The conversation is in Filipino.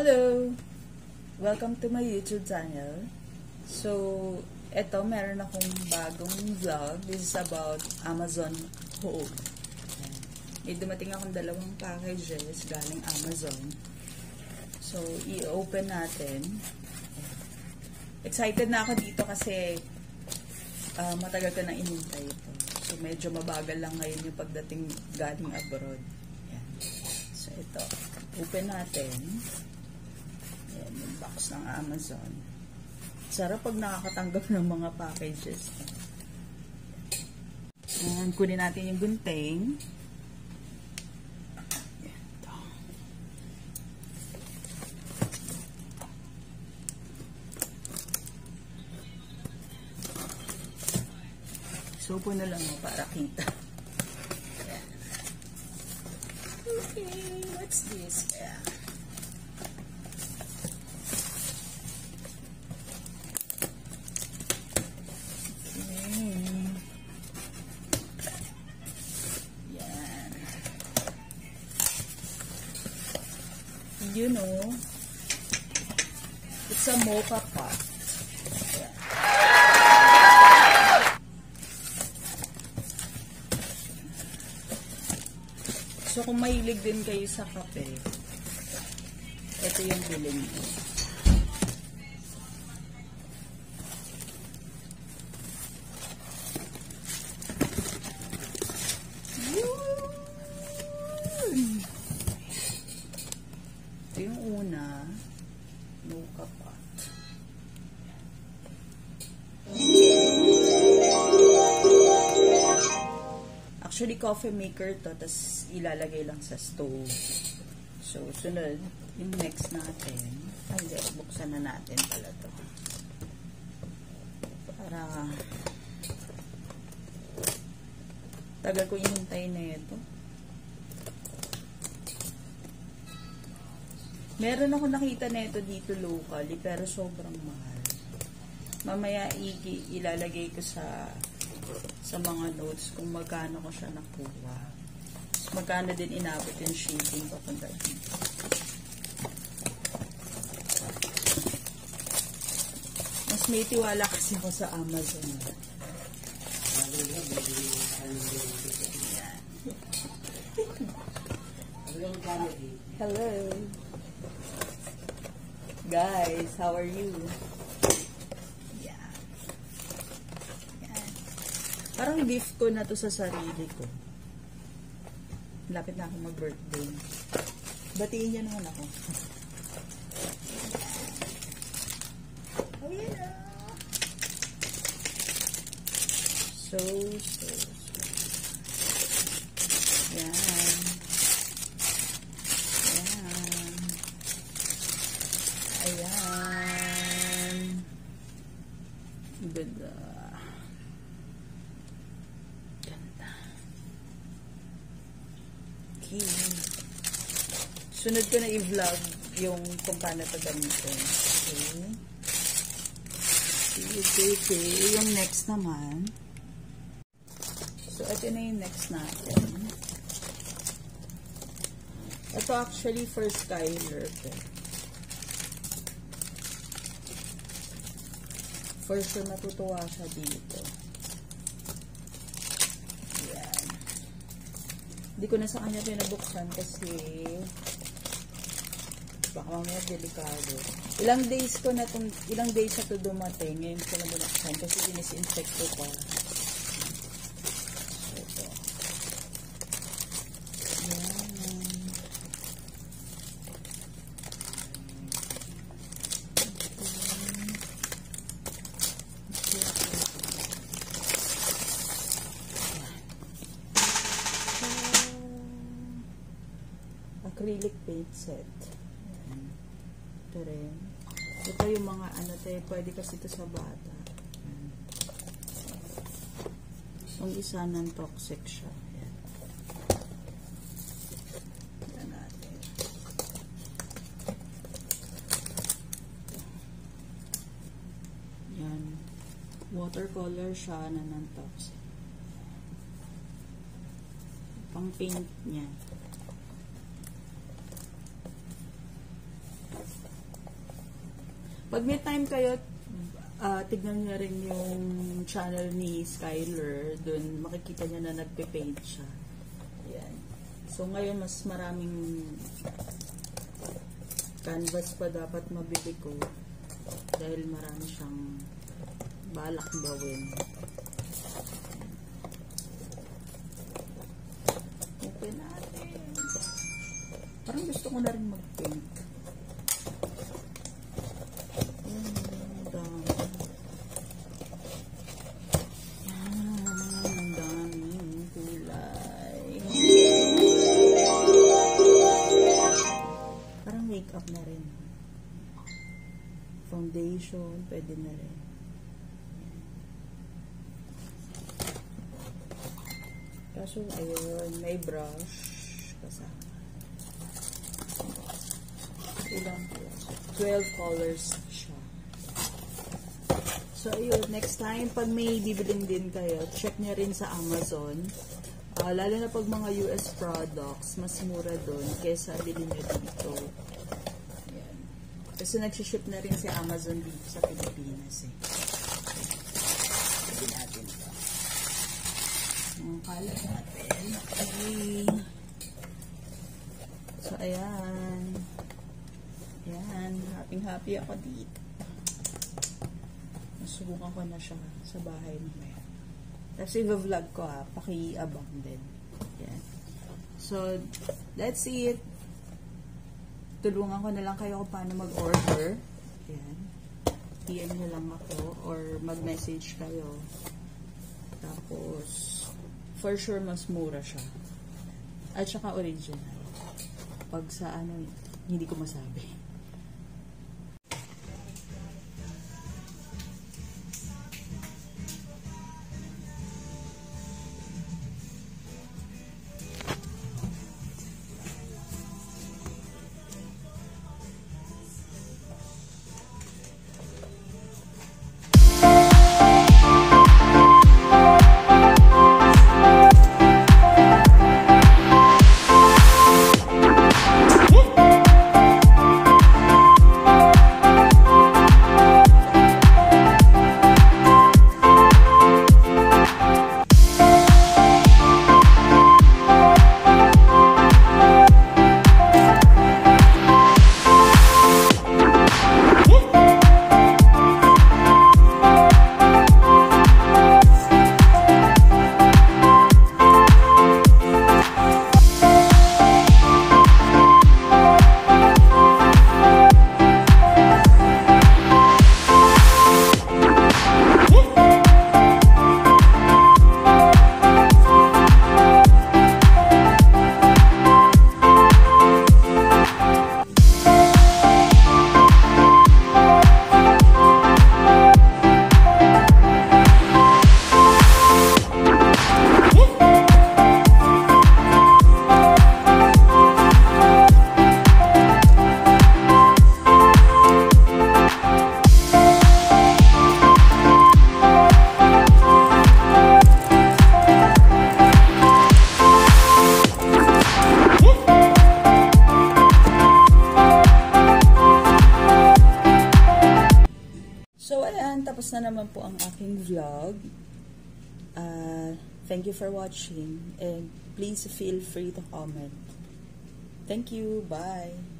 Hello! Welcome to my YouTube channel. So, eto meron akong bagong vlog. This is about Amazon haul. May dumating akong dalawang packages galing Amazon. So, i-open natin. Excited na ako dito kasi matagal ko na inintay ito. So, medyo mabagal lang ngayon yung pagdating galing abroad. Ayan. So, ito. Open natin. Ayan, yung box ng Amazon. Sarap pag nakakatanggap ng mga packages. Ayan, kunin natin yung gunting. Ayan, ito. Supo na lang para kita. Ayan. Okay, what's this? Ayan. You know, it's a Moka Pot. Yeah. So, kung mahilig din kayo sa kape, ito yung bilhin ko. Moka Pot. Actually, coffee maker to, tas ilalagay lang sa stove. So, sunod, yung next natin, buksan na natin pala to. Para, tagal ko hinintay na ito. Meron ako nakita nito dito locally, pero sobrang mahal. Mamaya ilalagay ko sa mga notes kung magkano ko siya nakuha. Magkano din inabot yung shipping papunta dito. Mas may tiwala kasi ako sa Amazon. Hello! Guys, how are you? Yeah. Yeah. Parang gift ko na to sa sarili ko. Lapit na akong mag-birthday. Batiin niya naman ako. Oh, yeah. So. Yeah. Ayan. Ganda. Ganda. Okay. Sunod ko na i-vlog yung kung paano ito gamitin. Okay. Okay. Yung next naman. So, ito na yung next natin. Ito actually for Skyler. Okay. First sure, natutuwa siya dito. Ayan. Hindi ko na sa kanya pinabuksan kasi baka mamaya delikado. Ilang days na ito dumating. Ngayon ko na binuksan kasi dinisinfect ko pa. Ito. Ayan. Acrylic paint set. Ayan. Ito rin. Ito yung mga ano tayo. Pwede kasi ito sa bata. Ayan. Yung isa non-toxic siya. Ayan. Ito natin. Ayan. Watercolor siya na non-toxic. Pang paint niya. Pag may time kayo, tignan niya rin yung channel ni Skyler. Doon makikita niya na nagpe-paint siya. Ayan. So ngayon mas maraming canvas pa dapat mabili ko dahil marami siyang balak gawin. Open natin. Parang gusto ko na rin mag-paint. Foundation, pwede na rin. Kaso, ayun, may brush kasama. Ilang po. 12 colors siya. So, ayun, next time, pag may bibilin din kayo, check niya rin sa Amazon. Lalo na pag mga US products, mas mura doon kesa bilhin niyo dito. Kasi nagsiship na rin si Amazon dito sa Pilipinas eh. Pwede natin ito. Ang kalat natin. Okay. So, ayan. Ayan. Happy-happy ako dito. Nasubukan ko na siya sa bahay naman. Kasi i-vlog ko ha. Pakiabang din. Ayan. So, that's it. Tulungan ko na lang kayo kung paano mag-order. Ayan. PM nyo lang ako or mag-message kayo. Tapos, for sure, mas mura siya. At saka original. Pag sa ano, hindi ko masabi. Tapos na naman po ang aking vlog. Thank you for watching and please feel free to comment. Thank you. Bye.